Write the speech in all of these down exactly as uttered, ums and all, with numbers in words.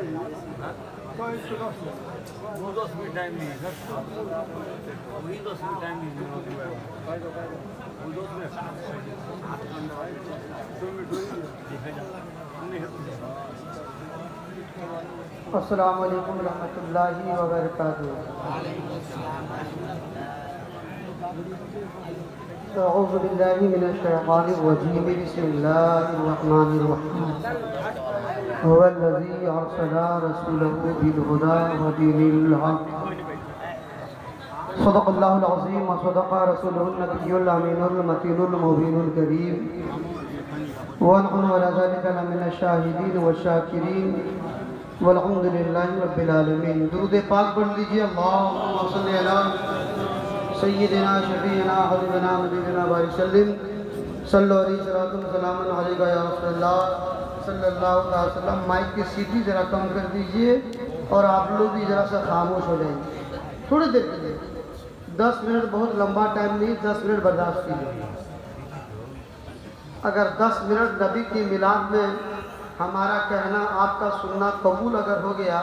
अस्सलामु अलैकुम रहमतुल्लाहि व बरकातहू। أعوذ بالله من الشيطان الرجيم بسم الله الرحمن الرحيم। هو الذي أرسل رسوله بالهدى ودين الحق صدق الله العظيم وصدق رسوله النبي الأمين المتين المبين الكريم ونحن على ذلك لمن الشاهدين والشاكرين والحمد لله رب العالمين। درود पाक पढ़ लीजिए। اللهم صل على सय्यदना शफीना हबीबना नबीना बारिक सल्लम सल्लल्लाहु अलैहि वसल्लम सलामन अलैका या रसूल अल्लाह सल्लल्लाहु अलैहि वसल्लम। माइक की सीटी ज़रा कम कर दीजिए और आप लोग भी ज़रा सा खामोश हो जाएंगे थोड़ी देर के लिए। दस मिनट बहुत लंबा टाइम नहीं, दस मिनट बर्दाश्त कीजिए। अगर दस मिनट नबी की मिलाद में हमारा कहना आपका सुनना कबूल अगर हो गया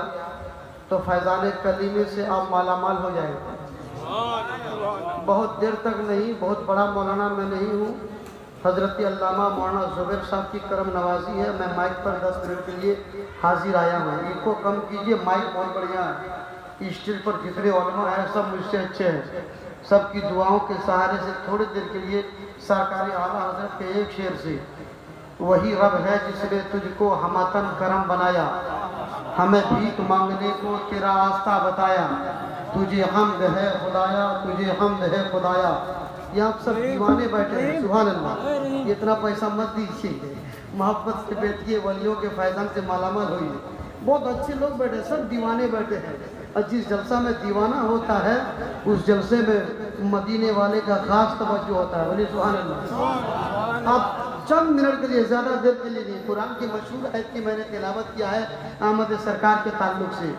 तो फैज़ान कलीमे से आप मालामाल हो जाएंगे। बहुत देर तक नहीं, बहुत बड़ा मौलाना मैं नहीं हूँ, हजरत अल्लामा मौलाना ज़ुबैर साहब की करम नवाजी है। मैं माइक पर दस मिनट के लिए हाजिर आया हूँ। इनको कम कीजिए, माइक बहुत बढ़िया है। स्टेज पर जितने उलमा हैं सब मुझसे अच्छे हैं। सबकी दुआओं के सहारे से थोड़ी देर के लिए सरकारी आला हजरत के एक शेर से, वही रब है जिसने तुझको हमतन करम बनाया, हमें भीख मांगने को तेरा रास्ता बताया, तुझे हम्द है खुदाया, तुझे हम्द है खुदाया। ये आप सब दीवाने बैठे हैं, सुभान अल्लाह। इतना पैसा मत दीजिए, मोहब्बत से बैठिए, वलियों के फैज़ान से मालामाल होइए। बहुत अच्छे लोग बैठे, सब दीवाने बैठे हैं। और जिस जलसा में दीवाना होता है उस जलसे में मदीने वाले का खास तवज्जो होता है, बोलिए सुभान अल्लाह। आप चंद मिनट के लिए, ज़्यादा देर के लिए नहीं, कुरान की मशहूर आयत की मैंने तिलावत किया है आमद सरकार के ताल्लुक से।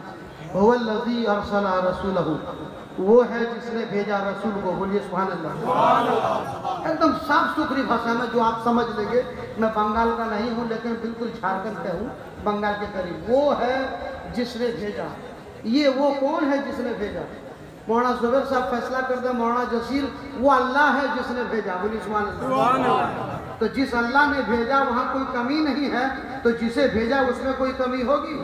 हुवल्लज़ी अरसला रसूलहू, वो है जिसने भेजा रसूल को, बोलिए सुभान अल्लाह। एकदम साफ सुथरी भाषा में जो आप समझ लेंगे। मैं बंगाल का नहीं हूँ लेकिन बिल्कुल झारखंड का हूँ, बंगाल के करीब। वो है जिसने भेजा, ये वो कौन है जिसने भेजा? मौलाना ज़ुबैर साहब फैसला करते हैं, मौलाना जसीर, वो अल्लाह है जिसने भेजा, बोलिए सुभान अल्लाह। तो जिस अल्लाह ने भेजा वहाँ कोई कमी नहीं है, तो जिसे भेजा उसमें कोई कमी होगी,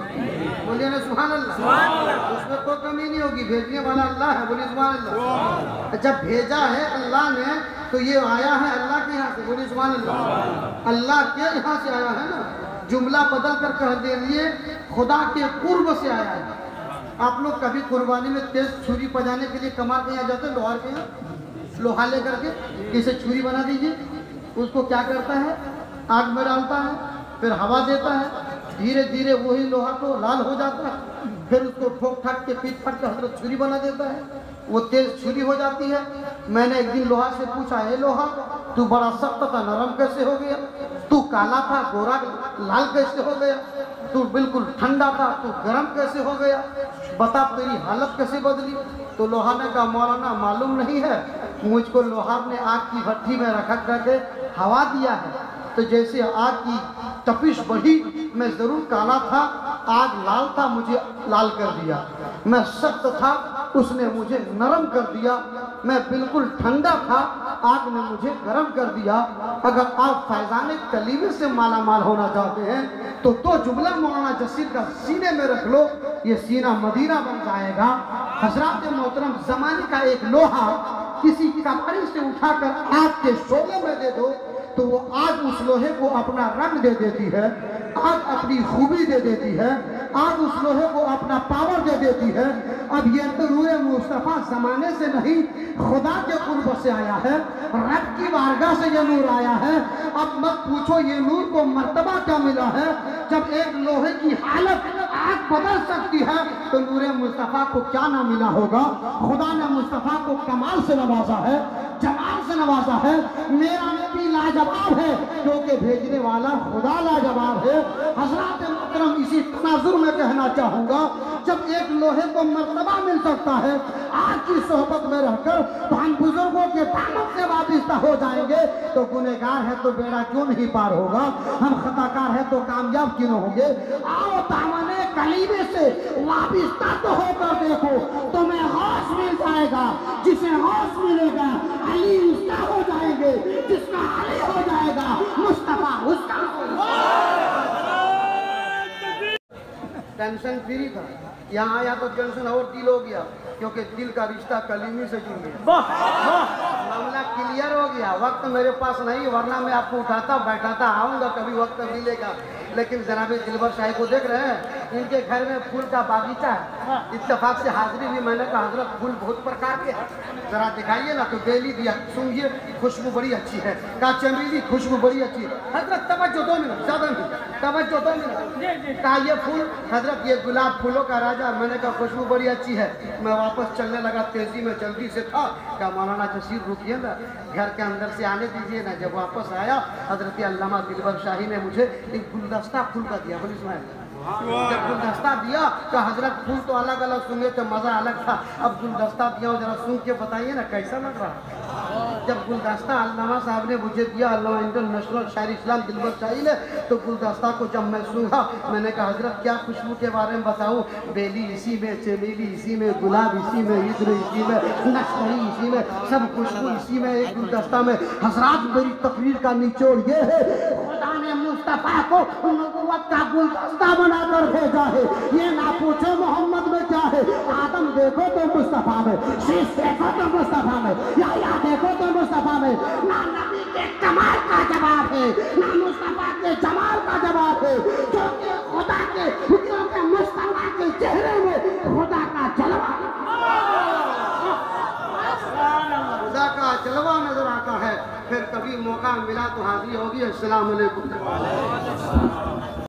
बोलिए ना सुभान अल्लाह। उसमें कोई कमी नहीं होगी, भेजने वाला अल्लाह है, बोलिए सुभान अल्लाह। जब भेजा है अल्लाह ने तो ये आया है अल्लाह के यहाँ से, बोलिए सुभान अल्लाह। अल्लाह के यहाँ से आया है ना, जुमला बदल कर कह दे लिए खुदा के कुर्ब से आया है। आप लोग कभी कुर्बानी में तेज छुरी बजाने के लिए कमाल के यहाँ जाते हैं, लोहार के यहाँ, लोहा ले करके इसे छुरी बना दीजिए। उसको क्या करता है? आग में डालता है, फिर हवा देता है, धीरे धीरे वही लोहा तो लाल हो जाता है, फिर उसको ठोक ठाक के पीट फट के हजरत छुरी बना देता है, वो तेज छुरी हो जाती है। मैंने एक दिन लोहा से पूछा, है लोहा तू बड़ा सख्त था नरम कैसे हो गया, तू काला था गोरा लाल कैसे हो गया, तू बिल्कुल ठंडा था तू गर्म कैसे हो गया, बता तेरी हालत कैसे बदली? तो लोहा ने कहा, मौलाना मालूम नहीं है, मुझको लोहा ने आग की भट्टी में रख करके हवा दिया है, तो जैसे आग की तपिश बढ़ी मैं ज़रूर काला था, आग लाल था मुझे लाल कर दिया, मैं सख्त था उसने मुझे नरम कर दिया, मैं बिल्कुल ठंडा था आग ने मुझे गर्म कर दिया। अगर आप फैज़ान कलीमे से मालामाल होना चाहते हैं तो दो जुमला मौलाना जसीर का सीने में रख लो, ये सीना मदीना बन जाएगा। हजरात मोहतरम, जमाने का एक लोहा किसी कबाड़ी से उठाकर आग के शोले में दे दो तो वो आग उस लोहे को अपना रंग दे देती है, आग अपनी खूबी दे देती है, आग उस लोहे को अपना पावर दे देती है। अब ये तो रूए मुस्तफ़ा जमाने से नहीं, खुदा के कुर्ब से आया है, रब की बारगाह से ये नूर आया है। अब मत पूछो ये नूर को मर्तबा क्या मिला है, जब एक लोहे की हालत आग बदल सकती है तो नूर मुस्तफ़ा को क्या ना मिला होगा। खुदा ने मुस्तफ़ा को कमाल से नवाजा है, जमाल से नवाजा है। मेरा नबी लाजवाब है क्योंकि भेजने वाला खुदा लाजवाब है। हजरत मोहतरम इसी तनाजुर में कहना चाहूँगा, जब एक लोहे को मर्तबा मिल सकता है, आज की सोहबत में रहकर तो हम बुजुर्गों के तामत से वाबिस्ता हो जाएंगे तो गुनहगार है तो बेड़ा क्यों नहीं पार होगा, हम खताकार है तो कामयाब क्यों होंगे। आओ तामने कलीबे से वाबिस्ता तो होकर देखो, तुम्हें होश मिल जाएगा। जिसे होश मिलेगा अली उसका हो जाएंगे, जिसका अली हो जाएगा मुस्तफा उसका हो। टेंशन फ्री था, यहाँ आया तो टेंशन और दिल हो गया, क्योंकि दिल का रिश्ता कलीमी से जुड़ गया। मामला क्लियर हो गया। वक्त मेरे पास नहीं, वरना मैं आपको उठाता बैठाता आऊँगा, कभी वक्त मिलेगा। लेकिन जनाबे दिलबर साहिब को देख रहे हैं, इनके घर में फूल का बागीचा है। इत्तेफाक से हाजिरी भी मैंने कहा हजरत फूल बहुत प्रकार के हैं, जरा दिखाइए ना, तो डेली दिया सुनिए खुशबू बड़ी अच्छी है। कहा चमेली खुशबू बड़ी अच्छी है हजरत, तवज्जो दो मिनट, ज़्यादा नहीं, तवज्जो दो मिनट। कहा ये फूल हजरत, ये गुलाब फूलों का राजा। मैंने कहा खुशबू बड़ी अच्छी है। मैं वापस चलने लगा तेजी में, जल्दी से था। कहा मौलाना जसीर रुकिए ना, घर के अंदर से आने दीजिए ना। जब वापस आया हजरत अल्लामा दिलबर शाही ने मुझे एक गुलदस्ता फूल का दिया। बोली सुना, जब गुलदस्ता दिया तो हजरत फूल तो अलग अलग सुने तो मज़ा अलग था, अब गुलदस्ता दिया हो जरा सुन के बताइए ना कैसा लग रहा। जब गुलदस्ता अल्लामा साहब ने मुझे दिया, अल्लामा इंटरनेशनल शायर इस्लाम दिलबर शाही ने, तो गुलदस्ता को जब मैं सूंघा, मैंने कहा हजरत क्या खुशबू के बारे में बताऊँ। बेली इसी में, चमेली इसी में, गुलाब इसी में, इद्र इसी में, नक्शरी इसी में, सब खुशबू इसी में, एक गुलदस्ता में। हजरात मेरी तकरीर का निचोड़ ये है, खुदा ने मुस्तफ़ा को नबुव्वत का गुलदस्ता बनाकर भेजा है। ये ना पूछो मोहम्मद में क्या है, आदम देखो तो मुस्तफ़ा में, शीश देखो तो मुस्तफ़ा में, या देखो तो मुस्तफा में। ना नबी के कमाल का जवाब है, ना मुस्तफा के जमाल का जवाब है, क्योंकि खुदा के क्योंकि मुस्तफा के चेहरे में खुदा का जलवा, खुदा का जलवा नजर आता है। फिर कभी मौका मिला तो हाजिरी होगी। अस्सलाम वालेकुम।